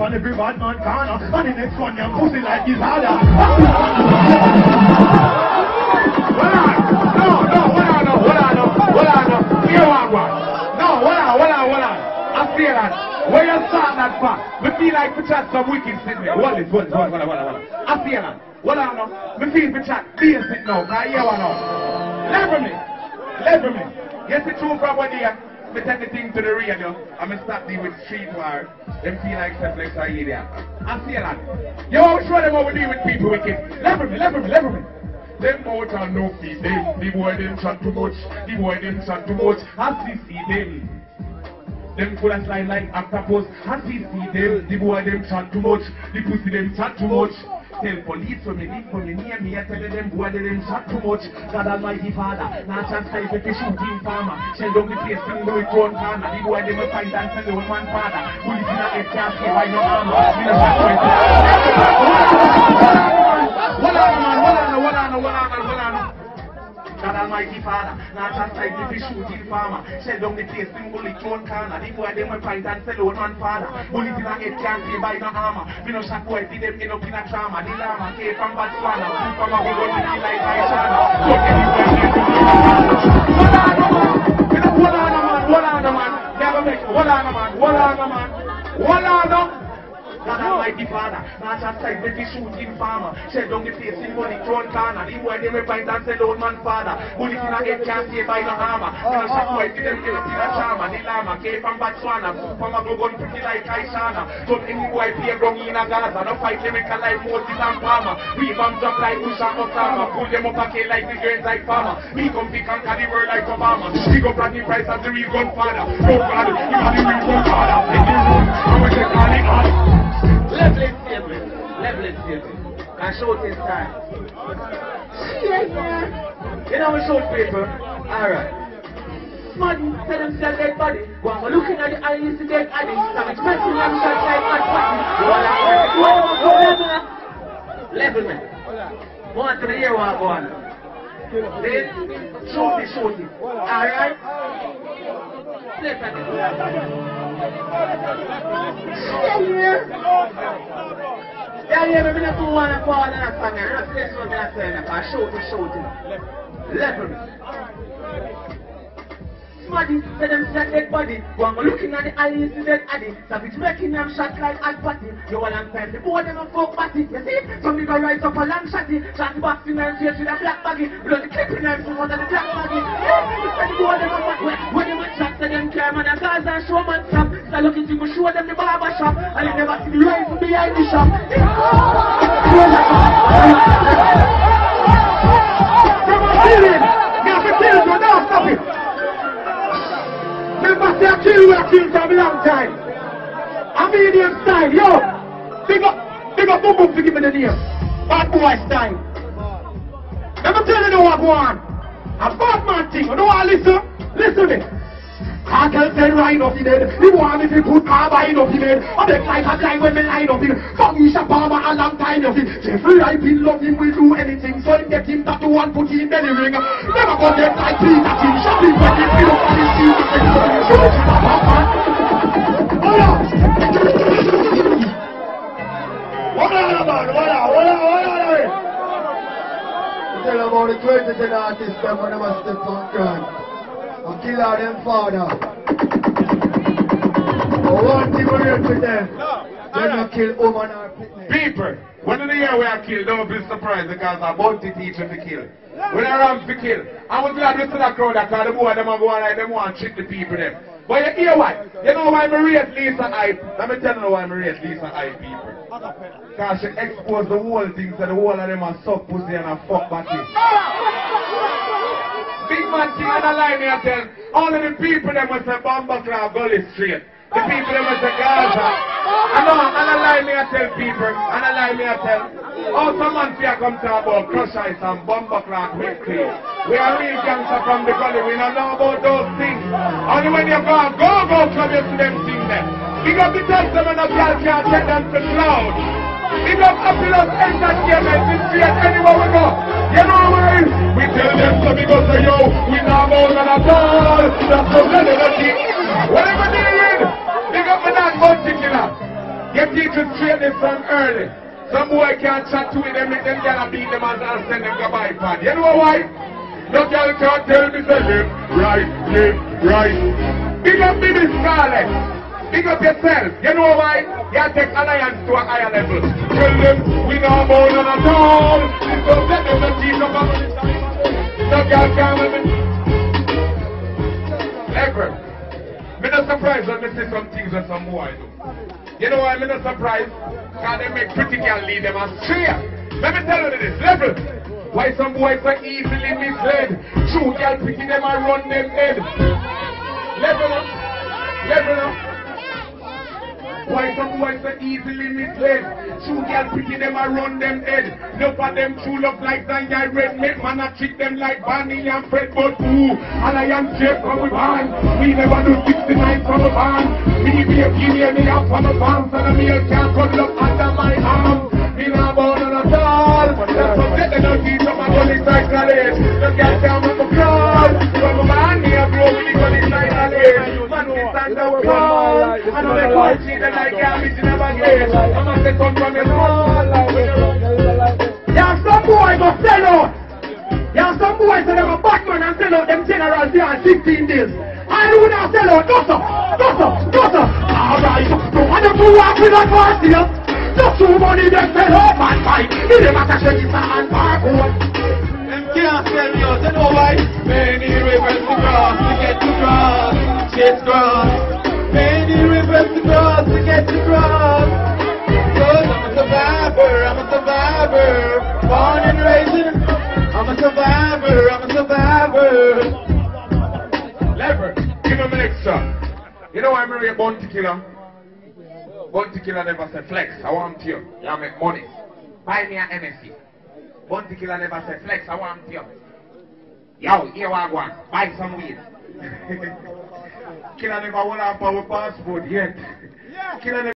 on every bad man corner, and the next one can pussy like his harder. Hold on. Here one one. No, hold on. I feel that. Where you start that from? We feel like we chat some wicked sitting there. Hold on. I feel that. Hold on. We feel we chat beer sitting now. Now here one on. Level me. Yes, it's true from one year. I take the thing to the rear now, and I stop dealing with street war. Them feel like Seplex are here. I see that. You always show them how we deal with people wicked. Level me. Them out and no feed them. The boy them chat too much. I see them. Them could have slide like octopus. I see them. The boy them chat too much. The pussy them chat too much. Tell police when they leave from the near me, I tell them boy they them shot too much. God Almighty Father, now chance I get to shooting farmer. Shell down the place and do it one corner. The boy they will find and tell one man father. Bullet in a cast by no armor. God Almighty Father, now chance I get to shooting farmer. Shell down the place and bullet one corner. The boy they will find and tell one man father. Bullet in a cast by no armor. We no shot boy see them end up in a drama. Lama came from Botswana, from a whole lot of like my channel. So everybody needs to be Wallana man. Never make Wallana man. God Almighty Father, not outside the shooting farmer. Shell down the face in money, throne corner. The boy they find and sell old man father. Bullet in a head can't stay by the hammer. When a shot boy see them get up in a drama. The Lama came from Botswana, from a go-gun pretty like Aishana. So any boy play wrong in a Gaza, no fight them make a life Moses and Palmer. We bombs up like Bush and Osama, pull them up a K like the grains like farmer. We come to conquer the world like Obama. We go brand new price as the real gunfather. No God, you are the real gunfather. Take your room, and we take all it on. Level it, and show this time. Yes, man. You know we show paper? Alright. Smarty, tell them sell dead body. While we're looking at the eye, you see dead body. Savage person, I'm shot like mad body. Level, man. One to the ear, one, one. Then, show it. Alright? Level. Yeah, I'm not going to fall on a song. I'm not going to say that. I'm shouting. Level. Smarty, tell them shot dead body. When we're looking at the eye, you see dead body. Savage making them shot like a party. You all on time, the boy them a fuck party. You see? Some nigga rise up a long shotty. Shot boxing and face with a black baggy. Blood clipping and some out of the black baggy. You see the boy them a fuck wet. When them a shot, tell them care man a Gaza and show man trap. I look into you, show them the barber shop, and they never see the rifle behind the shop. Never kill you, now stop it. Remember, say I kill you, I kill from a long time. I'm medium style, yo. Big up, boom boom, to give me the name. Bad boy style. Let me tell you no what I want. A bad man thing, you know what I listen to me. I can send right off the dead. The one if you put carbine off the dead. I make life a time when we line off him. Fuck me, Shabama, a long time of it. Jeffrey, I will love him, will do anything. So him get him tattoo and put him in the ring. Never got them like Peter King. Shot him when he feel up on his feet. Shoot Shabama. Hold on. Tell about the 2010 artists that were never stepped on ground. And kill out them father. But one thing we do to them, they don't kill women or picnic. People, when in the year we are killed, don't be surprised because I'm about to teach them to kill. When I ramp to kill, I was glad to see that crowd that called the boy, them go like them want to trick the people them. But you hear what? You know why I'm a race Lisa hype? Let me tell you why I'm a race Lisa hype people. Because she exposed the whole thing so the whole of them are suck pussy and a fuck back in. Big man thing on the line here tell all of the people them must say Bomba Club Gully Street. The people them must say Gaza. I know on the line here tell people, on the line here tell all some man here come talk about Crush Ice and Bomba Club with clean. We are real gangster from the gully, we don't know about those things. Only when you go club you to them thing then. Big up the testament of y'all can't take them to cloud. Big up Apollos Entertainment in street anywhere we go. You know what I mean? We tell them to be good to you, we now more than a ball. That's the reality. Whatever they in, they got me that particular. Get teach you train this from early. Some boy can't chat to them, make them gala beat them and send them to buy pad. You know why? No girl can't tell me to live, right, live, right. Big up me, Miss Scarlett. Big up yourself. You know why? You take alliance to a higher level. Tell them we know more than at all. It's so that they don't teach up about this time. No girl can't tell me. Ever. I'm not surprised when I see some things that some boy do. You know why I'm not surprised? Because they make pretty girl lead them astray. Let me tell you this, level. Why some boys are easily misled? True girl pretty them and run them head. Level up. Level up. Why some boys are easily misled? True girl pretty them and run them head. Look at them true love like Zanya Red. Make man I treat them like Barney and Fred. But who? And I am Jeff from the band. We never do 69 from the band. Me be a kid, me up on the farm, and me a can't cut up under my arm. Me not born on a doll, but that's what they don't teach up my money side college. The gas down on the crowd, from a man here, grow with the money side college. Man, we stand up tall, and all the cool children like garbage in a baggage. I'm at the come from the wall. There's some boy go sell out. There's some boy so them a Batman and sell out them generals here in 16 days. I do not sell out, no sir. Doctor, alright, no one of you walk in that past here. Just two money that fell off and fight. It never can shake his hand back home. Them can't tell you, they know why. Many rivers to cross, to get to cross, chase cross. Many rivers to cross, to get to cross. Cause I'm a survivor, born and raised. I'm a survivor, I'm a survivor. You know I'm really a bounty killer? Bounty killer never say flex, I want you. You make money. Buy me an energy. Bounty killer never say flex, I want you. Yo, here I go. Buy some weed. Killer never want to have our passport yet. Killer never